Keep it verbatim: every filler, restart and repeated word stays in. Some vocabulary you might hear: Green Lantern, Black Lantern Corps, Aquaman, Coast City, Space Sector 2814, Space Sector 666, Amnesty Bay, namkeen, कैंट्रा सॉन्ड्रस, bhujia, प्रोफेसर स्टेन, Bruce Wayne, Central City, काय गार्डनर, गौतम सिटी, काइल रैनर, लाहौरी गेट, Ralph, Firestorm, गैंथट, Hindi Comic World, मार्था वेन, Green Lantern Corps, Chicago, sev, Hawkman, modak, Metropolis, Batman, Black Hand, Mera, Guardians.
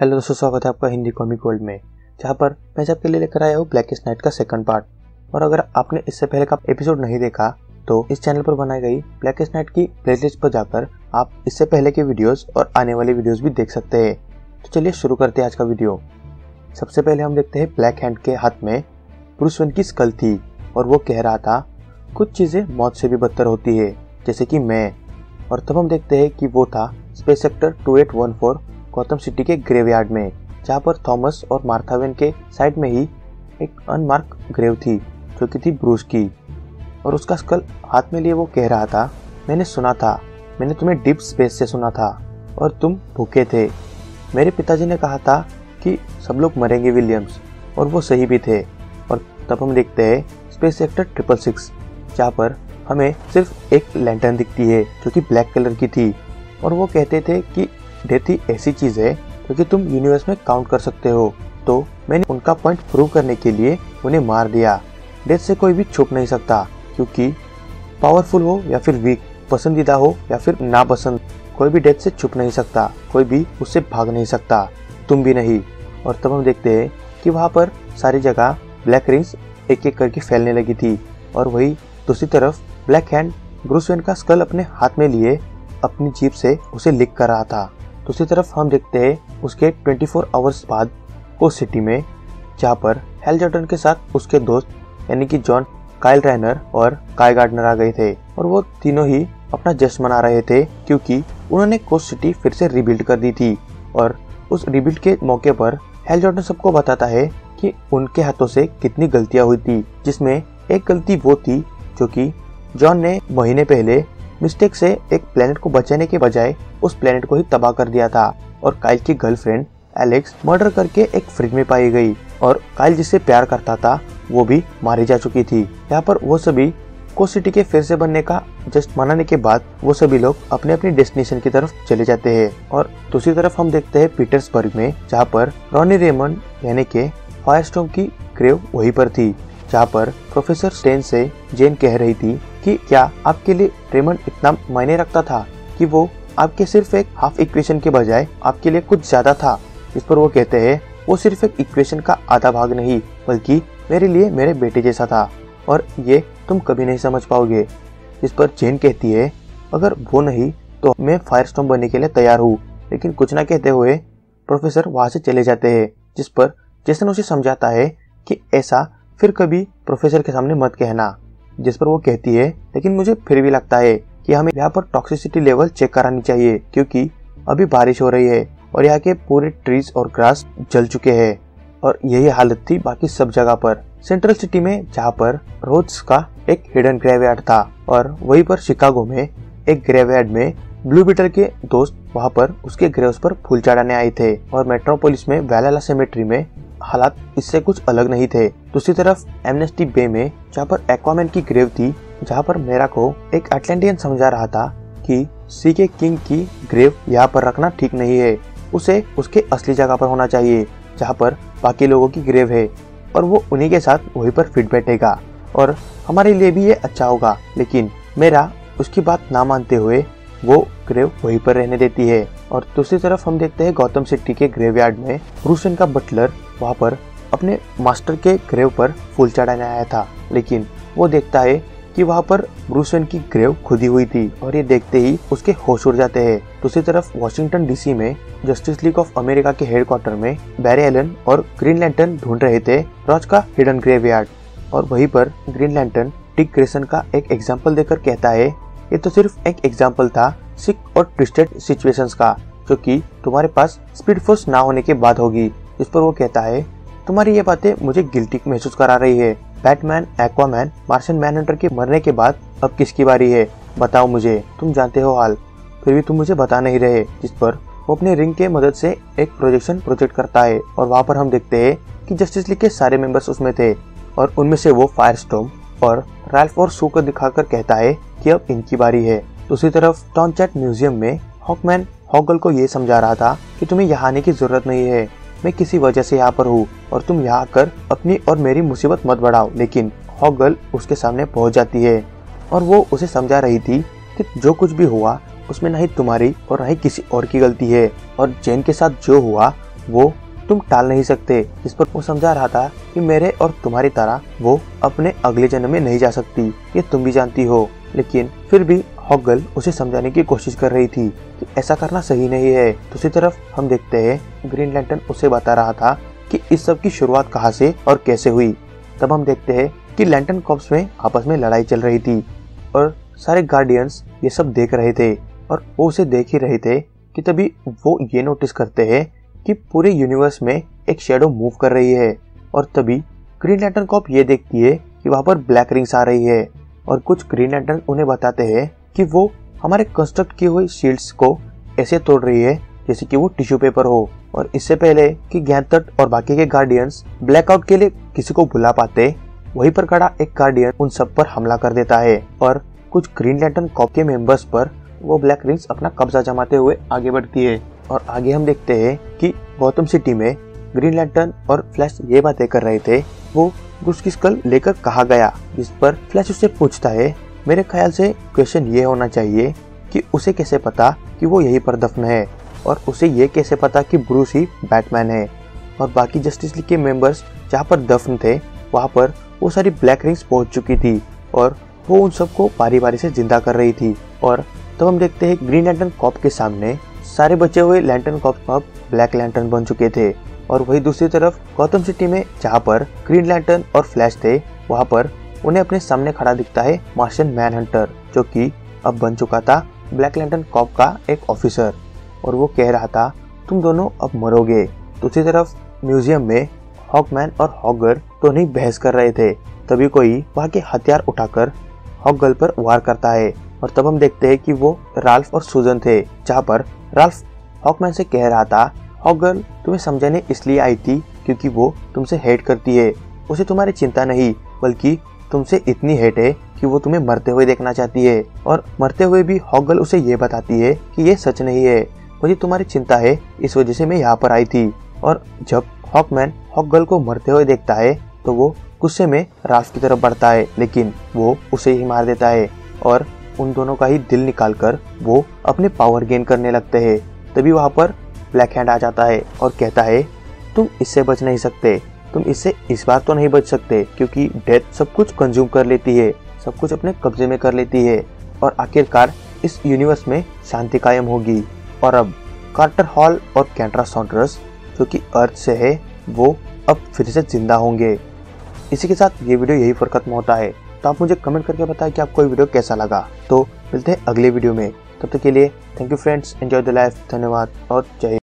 Hello दोस्तों, स्वागत है आपका हिंदी कॉमिक वर्ल्ड में, जहाँ पर मैं आपके लिए लेकर आया हूँ ब्लैकेस्ट नाइट का सेकंड पार्ट। और अगर आपने इससे पहले का एपिसोड नहीं देखा तो इस चैनल पर बनाई गई ब्लैकेस्ट नाइट की प्लेलिस्ट पर जाकर आप इससे पहले के वीडियोस और आने वाले वीडियोस भी देख सकते हैं। तो चलिए शुरू करते हैं आज का वीडियो। सबसे पहले हम देखते हैं ब्लैक हैंड के हाथ में ब्रूस वेन की स्कल थी और वो कह रहा था कुछ चीज़ें मौत से भी बदतर होती है, जैसे कि मैं। और तब हम देखते हैं कि वो था space sector two eight one four गौतम सिटी के ग्रेवयार्ड में, जहाँ पर थॉमस और मार्था वेन के साइड में ही एक अनमार्क ग्रेव थी जो कि थी ब्रूस की। और उसका स्कल हाथ में लिए वो कह रहा था, मैंने सुना था, मैंने तुम्हें डीप स्पेस से सुना था और तुम भूखे थे। मेरे पिताजी ने कहा था कि सब लोग मरेंगे विलियम्स, और वो सही भी थे। और तब हम देखते हैं स्पेस सेक्टर ट्रिपल सिक्स, जहाँ पर हमें सिर्फ एक लैंटर्न दिखती है जो कि ब्लैक कलर की थी। और वो कहते थे कि डेथ ही ऐसी चीज़ है क्योंकि तुम यूनिवर्स में काउंट कर सकते हो। तो मैंने उनका पॉइंट प्रूव करने के लिए उन्हें मार दिया। डेथ से कोई भी छुप नहीं सकता, क्योंकि पावरफुल हो या फिर वीक, पसंदीदा हो या फिर नापसंद, कोई भी डेथ से छुप नहीं सकता, कोई भी उससे भाग नहीं सकता, तुम भी नहीं। और तब हम देखते हैं कि वहाँ पर सारी जगह ब्लैक रिंग्स एक एक करके फैलने लगी थी। और वही दूसरी तरफ ब्लैक हैंड ब्रूस वेन का स्कल अपने हाथ में लिए अपनी जीप से उसे लिक कर रहा था। दूसरी तरफ हम देखते हैं उसके चौबीस आवर्स बाद कोस्ट सिटी में, जहाँ पर हेल जॉर्डन के साथ उसके दोस्त यानी कि जॉन, काइल रैनर और काय गार्डनर आ गए थे। और वो तीनों ही अपना जश्न मना रहे थे क्योंकि उन्होंने कोस्ट सिटी फिर से रिबिल्ड कर दी थी। और उस रिबिल्ड के मौके पर हेल जॉर्डन सबको बताता है कि उनके हाथों से कितनी गलतियाँ हुई थी, जिसमें एक गलती वो थी जो कि जॉन ने महीने पहले मिस्टेक से एक प्लेनेट को बचाने के बजाय उस प्लेनेट को ही तबाह कर दिया था। और काइल की गर्लफ्रेंड एलेक्स मर्डर करके एक फ्रिज में पाई गई, और काइल जिससे प्यार करता था वो भी मारी जा चुकी थी। यहाँ पर वो सभी कोस्ट सिटी के फिर से बनने का जस्ट मनाने के बाद वो सभी लोग अपने अपनी डेस्टिनेशन की तरफ चले जाते हैं। और दूसरी तरफ हम देखते हैं पीटर्सबर्ग में, जहाँ पर रॉनी रेमंड यानी के फायरस्टॉर्म की ग्रेव वहीं पर थी, जहाँ पर प्रोफेसर स्टेन से जेन कह रही थी कि क्या आपके लिए रेमंड इतना मायने रखता था कि वो आपके सिर्फ एक हाफ इक्वेशन के बजाय आपके लिए कुछ ज्यादा था। इस पर वो कहते हैं वो सिर्फ एक इक्वेशन का आधा भाग नहीं, बल्कि मेरे लिए मेरे बेटे जैसा था, और ये तुम कभी नहीं समझ पाओगे। इस पर जेन कहती है अगर वो नहीं तो मैं फायरस्टॉर्म बनने के लिए तैयार हूँ, लेकिन कुछ ना कहते हुए प्रोफेसर वहाँ से चले जाते हैं। जिस पर जेसन उसे समझाता है कि ऐसा फिर कभी प्रोफेसर के सामने मत कहना। जिस पर वो कहती है लेकिन मुझे फिर भी लगता है कि हमें यहाँ पर टॉक्सिसिटी लेवल चेक करानी चाहिए, क्योंकि अभी बारिश हो रही है और यहाँ के पूरे ट्रीज और ग्रास जल चुके हैं। और यही हालत थी बाकी सब जगह पर, सेंट्रल सिटी में जहाँ पर रोड्स का एक हिडन ग्रेवयार्ड था। और वहीं पर शिकागो में एक ग्रेवयार्ड में ब्लू बीटल के दोस्त वहाँ पर उसके ग्रेव्स पर फूल चढ़ाने आए थे। और मेट्रोपोलिस में वैलहल्ला सेमेट्री में हालात इससे कुछ अलग नहीं थे। दूसरी तरफ एमनेस्टी बे में, जहाँ पर एक्वामैन की ग्रेव थी, जहाँ पर मेरा को एक अटलांटियन समझा रहा था कि सी के किंग की ग्रेव यहाँ पर रखना ठीक नहीं है, उसे उसके असली जगह पर होना चाहिए जहाँ पर बाकी लोगों की ग्रेव है, और वो उन्हीं के साथ वहीं पर फिट बैठेगा और हमारे लिए भी ये अच्छा होगा। लेकिन मेरा उसकी बात ना मानते हुए वो ग्रेव वहीं पर रहने देती है। और दूसरी तरफ हम देखते हैं गौतम सिटी के ग्रेवयार्ड में ब्रूस वेन का बटलर वहाँ पर अपने मास्टर के ग्रेव पर फूल चढ़ाने आया था, लेकिन वो देखता है कि वहाँ पर ब्रूस वेन की ग्रेव खुदी हुई थी, और ये देखते ही उसके होश उड़ जाते हैं। दूसरी तरफ वॉशिंगटन डीसी में जस्टिस लीग ऑफ अमेरिका के हेडक्वार्टर में बैरी एलन और ग्रीन लैंटर्न ढूंढ रहे थे रॉज का हिडन ग्रेवयार्ड। और वहीं पर ग्रीन लैंटर्न डिक ग्रेसन का एक एग्जाम्पल देकर कहता है ये तो सिर्फ एक एग्जाम्पल था सिक और ट्विस्टेड सिचुएशंस का, जो कि तुम्हारे पास स्पीड फोर्स ना होने के बाद होगी। इस पर वो कहता है तुम्हारी ये बातें मुझे गिल्टी महसूस करा रही है। बैटमैन, एक्वामैन, मार्शियन मैनहंटर के मरने के बाद अब किसकी बारी है, बताओ मुझे, तुम जानते हो हाल, फिर भी तुम मुझे बता नहीं रहे। जिस पर वो अपने रिंग के मदद से एक प्रोजेक्शन प्रोजेक्ट करता है, और वहाँ पर हम देखते हैं कि जस्टिस लीग के सारे मेंबर्स उसमें थे, और उनमें से वो फायरस्टॉर्म और राल्फ और सू को दिखाकर कहता है कि अब इनकी बारी है। दूसरी तरफ टॉनचैट म्यूजियम में हॉकमैन हॉकगर्ल को ये समझा रहा था कि तुम्हें यहाँ आने की जरूरत नहीं है, मैं किसी वजह से यहाँ पर हूँ, और तुम यहाँ आकर अपनी और मेरी मुसीबत मत बढ़ाओ। लेकिन हॉकगर्ल उसके सामने पहुँच जाती है, और वो उसे समझा रही थी कि जो कुछ भी हुआ उसमें ना ही तुम्हारी और ना ही किसी और की गलती है, और जेन के साथ जो हुआ वो तुम टाल नहीं सकते। इस पर वो समझा रहा था कि मेरे और तुम्हारी तरह वो अपने अगले जन्म में नहीं जा सकती, ये तुम भी जानती हो। लेकिन फिर भी हॉकगर्ल उसे समझाने की कोशिश कर रही थी कि ऐसा करना सही नहीं है। दूसरी तरफ हम देखते हैं ग्रीन लैंटर्न उसे बता रहा था कि इस सब की शुरुआत कहाँ से और कैसे हुई। तब हम देखते हैं कि लैंटर्न कॉर्प्स में आपस में लड़ाई चल रही थी और सारे गार्डियंस ये सब देख रहे थे और वो उसे देख ही रहे थे कि तभी वो ये नोटिस करते हैं कि पूरे यूनिवर्स में एक शेडो मूव कर रही है। और तभी ग्रीन लैंटर्न कॉर्प ये देखती है कि वहाँ पर ब्लैक रिंग्स आ रही है और कुछ ग्रीन लैंटर्न उन्हें बताते हैं कि वो हमारे कंस्ट्रक्ट किए हुए शील्ड्स को ऐसे तोड़ रही है जैसे कि वो टिश्यू पेपर हो। और इससे पहले कि गैंथट और बाकी के गार्डियंस ब्लैकआउट के लिए किसी को बुला पाते, वहीं पर खड़ा एक गार्डियन उन सब पर हमला कर देता है और कुछ ग्रीन लैंटर्न कॉर्प के मेंबर्स पर वो ब्लैक रिंग्स अपना कब्जा जमाते हुए आगे बढ़ती है। और आगे हम देखते हैं कि गौतम सिटी में ग्रीन लैंटर्न और फ्लैश ये बातें कर रहे थे वो ब्रूस की स्कल लेकर कहाँ गया, जिस पर फ्लैश उससे पूछता है। मेरे ख्याल से क्वेश्चन ये होना चाहिए कि उसे कैसे पता कि वो यहीं पर दफन है और उसे ये कैसे पता कि ब्रूस ही बैटमैन है। और बाकी जस्टिस लीग के मेंबर्स जहाँ पर दफन थे वहाँ पर वो सारी ब्लैक रिंग्स पहुँच चुकी थी और वो उन सबको बारी बारी से जिंदा कर रही थी। और तब तो हम देखते हैं ग्रीन लैंटर्न कॉर्प के सामने सारे बचे हुए लैंटर्न कॉर्प अब ब्लैक लैंटर्न बन चुके थे। और वही दूसरी तरफ गौतम सिटी में जहाँ पर ग्रीन लैंटर्न और फ्लैश थे वहाँ पर उन्हें अपने सामने खड़ा दिखता है मार्शियन मैन हंटर, जो कि अब बन चुका था ब्लैक लैंटर्न कॉर्प का एक ऑफिसर। और वो कह रहा था तुम दोनों अब मरोगे। दूसरी तरफ म्यूजियम में हॉकमैन और हॉकगर्ल तो नहीं बहस कर रहे थे, तभी कोई वहाँ के हथियार उठाकर हॉकगर्ल पर वार करता है। और तब हम देखते हैं कि वो राल्फ और सुजन थे, जहाँ पर राल्फ हॉकमैन से कह रहा था हॉकगर्ल तुम्हें समझाने इसलिए आई थी क्योंकि वो तुमसे हेट करती है, उसे तुम्हारी चिंता नहीं बल्कि तुमसे इतनी हेट है कि वो तुम्हें मरते हुए देखना चाहती है। और मरते हुए भी हॉकगर्ल उसे ये बताती है कि ये सच नहीं है, मुझे तुम्हारी चिंता है, इस वजह से मैं यहाँ पर आई थी। और जब हॉकमैन हॉकगर्ल को मरते हुए देखता है तो वो गुस्से में राल्फ की तरफ बढ़ता है, लेकिन वो उसे ही मार देता है और उन दोनों का ही दिल निकालकर वो अपने पावर गेन करने लगते हैं। तभी वहाँ पर ब्लैक हैंड आ जाता है और कहता है तुम इससे बच नहीं सकते, तुम इससे इस बार तो नहीं बच सकते क्योंकि डेथ सब कुछ कंज्यूम कर लेती है, सब कुछ अपने कब्जे में कर लेती है और आखिरकार इस यूनिवर्स में शांति कायम होगी। और अब कार्टर हॉल और कैंट्रा सॉन्ड्रस, जो कि अर्थ से है, वो अब फिर से जिंदा होंगे। इसी के साथ ये वीडियो यहीं पर खत्म होता है। तो आप मुझे कमेंट करके बताएं कि आपको ये वीडियो कैसा लगा। तो मिलते हैं अगले वीडियो में, तब तक के लिए thank you friends, enjoy the life, धन्यवाद और जय हिंद।